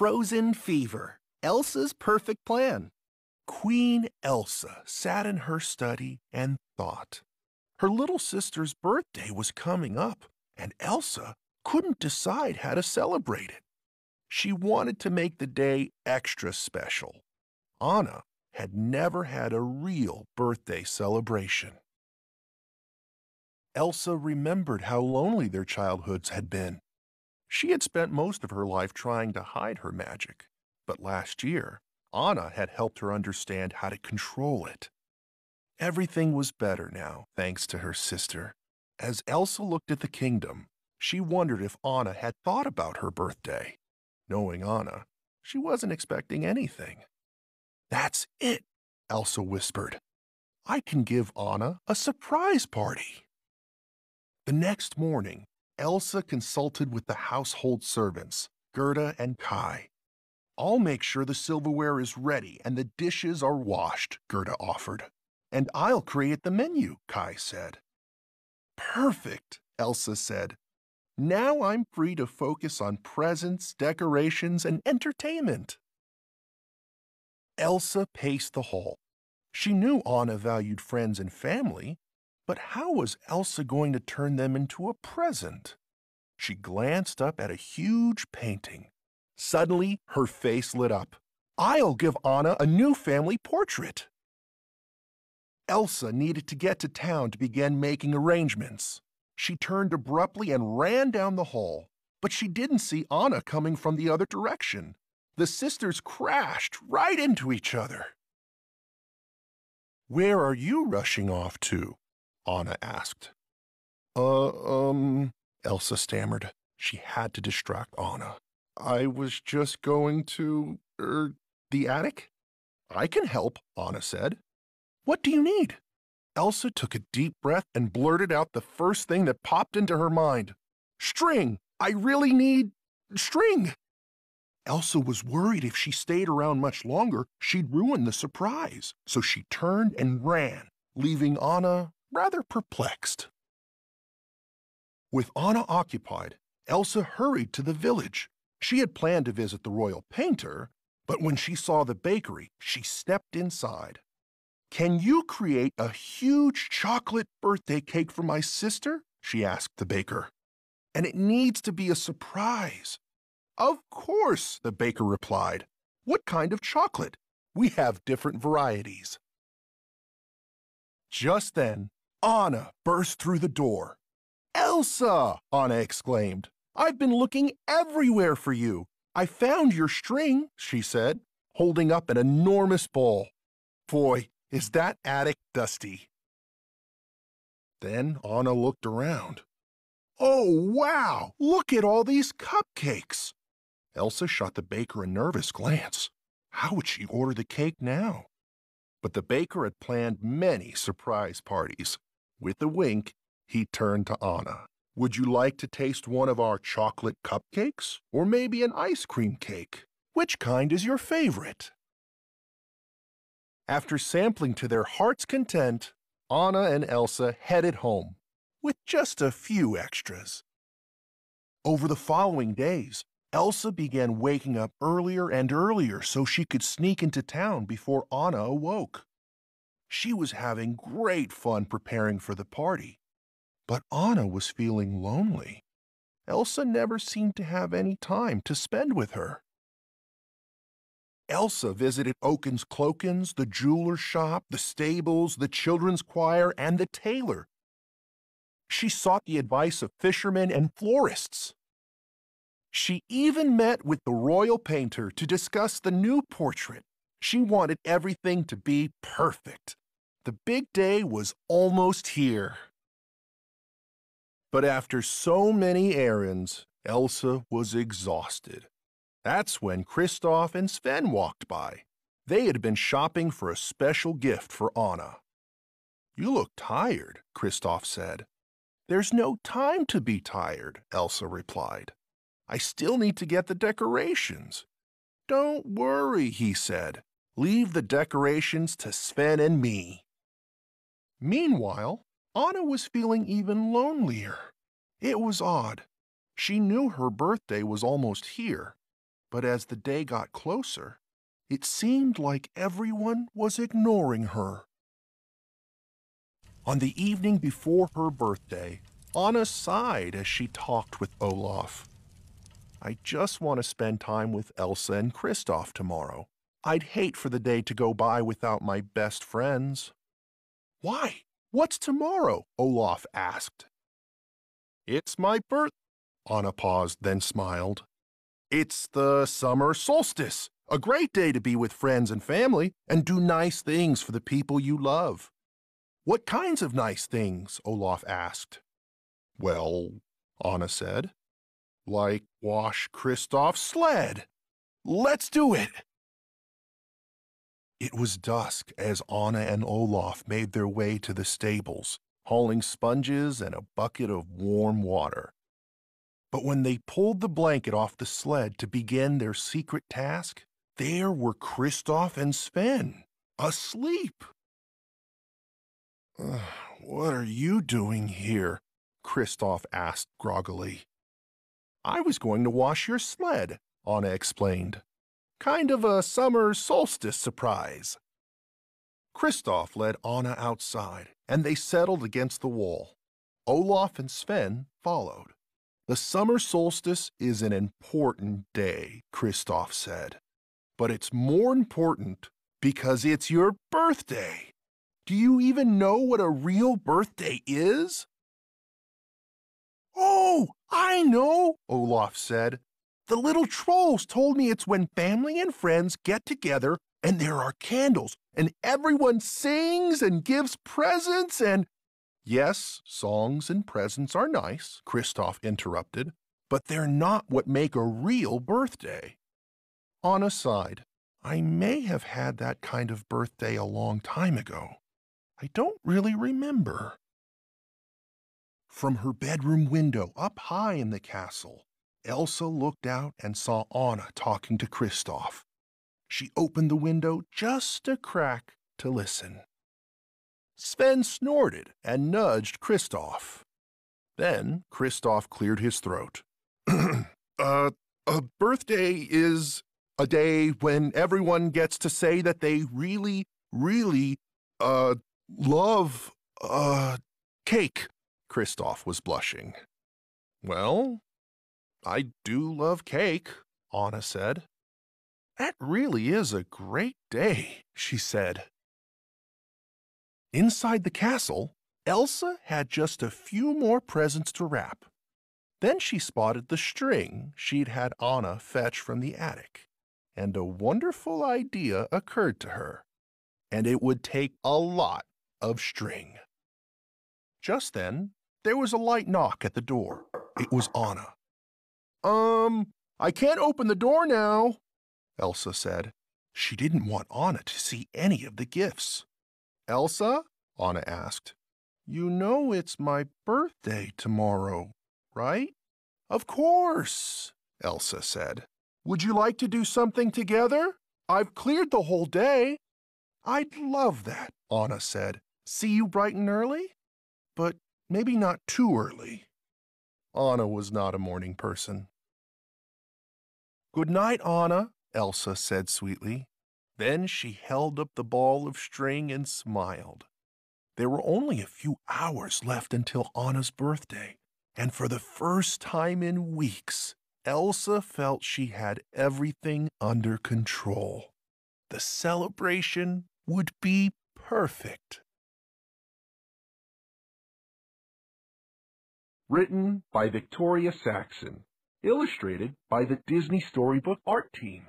Frozen Fever, Elsa's Perfect Plan. Queen Elsa sat in her study and thought. Her little sister's birthday was coming up, and Elsa couldn't decide how to celebrate it. She wanted to make the day extra special. Anna had never had a real birthday celebration. Elsa remembered how lonely their childhoods had been. She had spent most of her life trying to hide her magic, but last year, Anna had helped her understand how to control it. Everything was better now, thanks to her sister. As Elsa looked at the kingdom, she wondered if Anna had thought about her birthday. Knowing Anna, she wasn't expecting anything. "That's it," Elsa whispered. "I can give Anna a surprise party." The next morning, Elsa consulted with the household servants, Gerda and Kai. "I'll make sure the silverware is ready and the dishes are washed," Gerda offered. "And I'll create the menu," Kai said. "Perfect," Elsa said. "Now I'm free to focus on presents, decorations, and entertainment." Elsa paced the hall. She knew Anna valued friends and family, but how was Elsa going to turn them into a present? She glanced up at a huge painting. Suddenly, her face lit up. "I'll give Anna a new family portrait." Elsa needed to get to town to begin making arrangements. She turned abruptly and ran down the hall, but she didn't see Anna coming from the other direction. The sisters crashed right into each other. "Where are you rushing off to?" Anna asked. Elsa stammered. She had to distract Anna. "I was just going to, the attic." "I can help," Anna said. "What do you need?" Elsa took a deep breath and blurted out the first thing that popped into her mind. "String! I really need string!" Elsa was worried if she stayed around much longer, she'd ruin the surprise, so she turned and ran, leaving Anna rather perplexed. With Anna occupied, Elsa hurried to the village. She had planned to visit the royal painter, but when she saw the bakery, she stepped inside. "Can you create a huge chocolate birthday cake for my sister?" she asked the baker. "And it needs to be a surprise." "Of course," the baker replied. "What kind of chocolate? We have different varieties." Just then, Anna burst through the door. "Elsa!" Anna exclaimed. "I've been looking everywhere for you. I found your string," she said, holding up an enormous ball. "Boy, is that attic dusty." Then Anna looked around. "Oh, wow! Look at all these cupcakes!" Elsa shot the baker a nervous glance. How would she order the cake now? But the baker had planned many surprise parties. With a wink, he turned to Anna. "Would you like to taste one of our chocolate cupcakes? Or maybe an ice cream cake? Which kind is your favorite?" After sampling to their heart's content, Anna and Elsa headed home, with just a few extras. Over the following days, Elsa began waking up earlier and earlier so she could sneak into town before Anna awoke. She was having great fun preparing for the party, but Anna was feeling lonely. Elsa never seemed to have any time to spend with her. Elsa visited Oaken's Cloakins, the jeweler's shop, the stables, the children's choir, and the tailor. She sought the advice of fishermen and florists. She even met with the royal painter to discuss the new portrait. She wanted everything to be perfect. The big day was almost here. But after so many errands, Elsa was exhausted. That's when Kristoff and Sven walked by. They had been shopping for a special gift for Anna. "You look tired," Kristoff said. "There's no time to be tired," Elsa replied. "I still need to get the decorations." "Don't worry," he said. "Leave the decorations to Sven and me." Meanwhile, Anna was feeling even lonelier. It was odd. She knew her birthday was almost here, but as the day got closer, it seemed like everyone was ignoring her. On the evening before her birthday, Anna sighed as she talked with Olaf. I just want to spend time with Elsa and Kristoff tomorrow. I'd hate for the day to go by without my best friends. Why? What's tomorrow? Olaf asked. It's my birthday. Anna paused, then smiled. It's the summer solstice, a great day to be with friends and family and do nice things for the people you love. What kinds of nice things? Olaf asked. Well, Anna said, like wash Kristoff's sled. Let's do it. It was dusk as Anna and Olaf made their way to the stables, hauling sponges and a bucket of warm water. But when they pulled the blanket off the sled to begin their secret task, there were Kristoff and Sven, asleep. What are you doing here? Kristoff asked groggily. I was going to wash your sled, Anna explained. Kind of a summer solstice surprise. Kristoff led Anna outside, and they settled against the wall. Olaf and Sven followed. The summer solstice is an important day, Kristoff said. But it's more important because it's your birthday. Do you even know what a real birthday is? Oh, I know, Olaf said. The little trolls told me it's when family and friends get together and there are candles and everyone sings and gives presents and... Yes, songs and presents are nice, Kristoff interrupted, but they're not what make a real birthday. Anna sighed. I may have had that kind of birthday a long time ago. I don't really remember. From her bedroom window up high in the castle, Elsa looked out and saw Anna talking to Kristoff. She opened the window just a crack to listen. Sven snorted and nudged Kristoff. Then Kristoff cleared his throat. A birthday is a day when everyone gets to say that they really love cake. Kristoff was blushing. Well... I do love cake, Anna said. That really is a great day, she said. Inside the castle, Elsa had just a few more presents to wrap. Then she spotted the string she'd had Anna fetch from the attic, and a wonderful idea occurred to her, and it would take a lot of string. Just then, there was a light knock at the door. It was Anna. I can't open the door now, Elsa said. She didn't want Anna to see any of the gifts. Elsa? Anna asked. You know it's my birthday tomorrow, right? Of course, Elsa said. Would you like to do something together? I've cleared the whole day. I'd love that, Anna said. See you bright and early? But maybe not too early. Anna was not a morning person. Good night, Anna, Elsa said sweetly. Then she held up the ball of string and smiled. There were only a few hours left until Anna's birthday, and for the first time in weeks, Elsa felt she had everything under control. The celebration would be perfect. Written by Victoria Saxon. Illustrated by the Disney Storybook Art Team.